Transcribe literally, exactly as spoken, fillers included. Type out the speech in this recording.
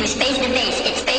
Space the base.